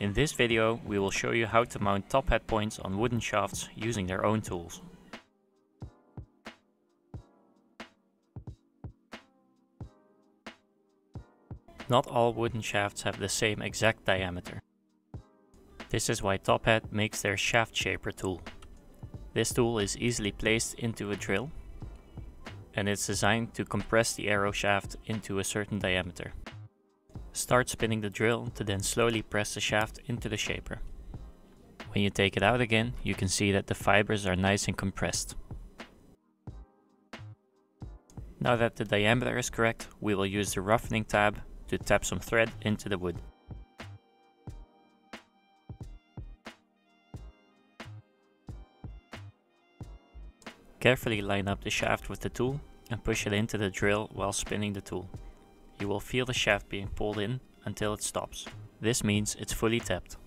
In this video we will show you how to mount top hat points on wooden shafts using their own tools. Not all wooden shafts have the same exact diameter. This is why Tophat makes their Shaft Shaper tool. This tool is easily placed into a drill and it's designed to compress the arrow shaft into a certain diameter. Start spinning the drill to then slowly press the shaft into the shaper. When you take it out again, you can see that the fibers are nice and compressed. Now that the diameter is correct, we will use the roughening tab to tap some thread into the wood. Carefully line up the shaft with the tool and push it into the drill while spinning the tool. You will feel the shaft being pulled in until it stops. This means it's fully tapped.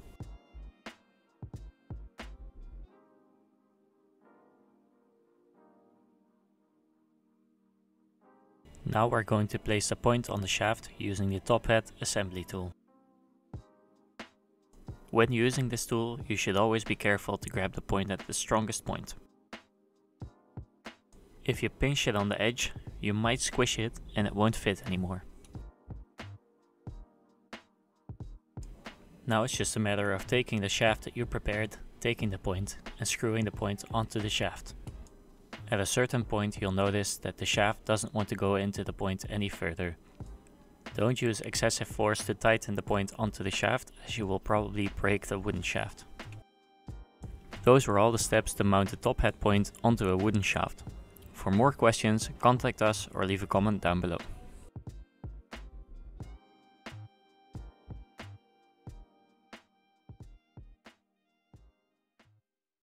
Now we're going to place a point on the shaft using the Tophat Assembly Tool. When using this tool, you should always be careful to grab the point at the strongest point. If you pinch it on the edge, you might squish it and it won't fit anymore. Now it's just a matter of taking the shaft that you prepared, taking the point and screwing the point onto the shaft. At a certain point you'll notice that the shaft doesn't want to go into the point any further. Don't use excessive force to tighten the point onto the shaft, as you will probably break the wooden shaft. Those were all the steps to mount the Tophat point onto a wooden shaft. For more questions, contact us or leave a comment down below.